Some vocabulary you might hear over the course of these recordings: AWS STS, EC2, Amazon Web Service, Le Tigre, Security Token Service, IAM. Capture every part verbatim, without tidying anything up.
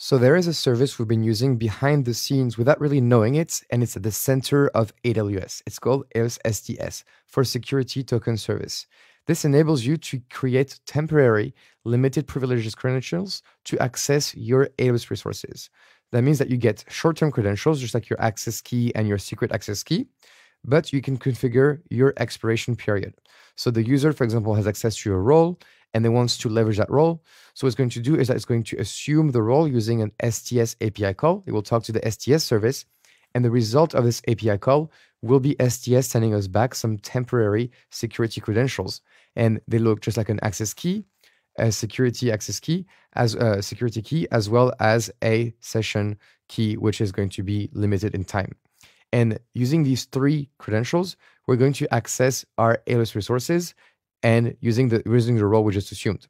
So there is a service we've been using behind the scenes without really knowing it, and it's at the center of A W S. It's called A W S S T S, for Security Token Service. This enables you to create temporary, limited privileges credentials to access your A W S resources. That means that you get short-term credentials, just like your access key and your secret access key, but you can configure your expiration period. So the user, for example, has access to your role, and they want to leverage that role. So what's going to do is that it's going to assume the role using an S T S A P I call. It will talk to the S T S service, and the result of this A P I call will be S T S sending us back some temporary security credentials. And they look just like an access key, a security access key, as a security key, as well as a session key, which is going to be limited in time. And using these three credentials, we're going to access our A W S resources and using the, using the role we just assumed.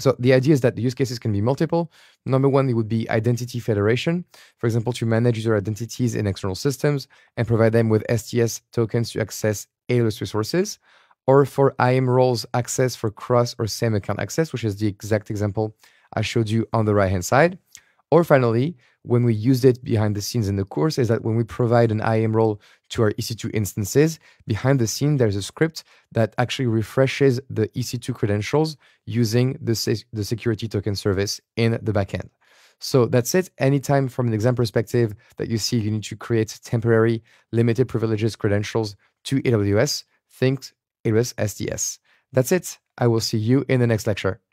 So the idea is that the use cases can be multiple. Number one, it would be identity federation. For example, to manage user identities in external systems and provide them with S T S tokens to access A W S resources. Or for I A M roles, access for cross or same account access, which is the exact example I showed you on the right-hand side. Or finally, when we used it behind the scenes in the course, is that when we provide an I A M role to our E C two instances, behind the scene, there's a script that actually refreshes the E C two credentials using the, se the security token service in the backend. So that's it. Anytime from an exam perspective that you see you need to create temporary limited privileges credentials to A W S, think A W S S T S. That's it. I will see you in the next lecture.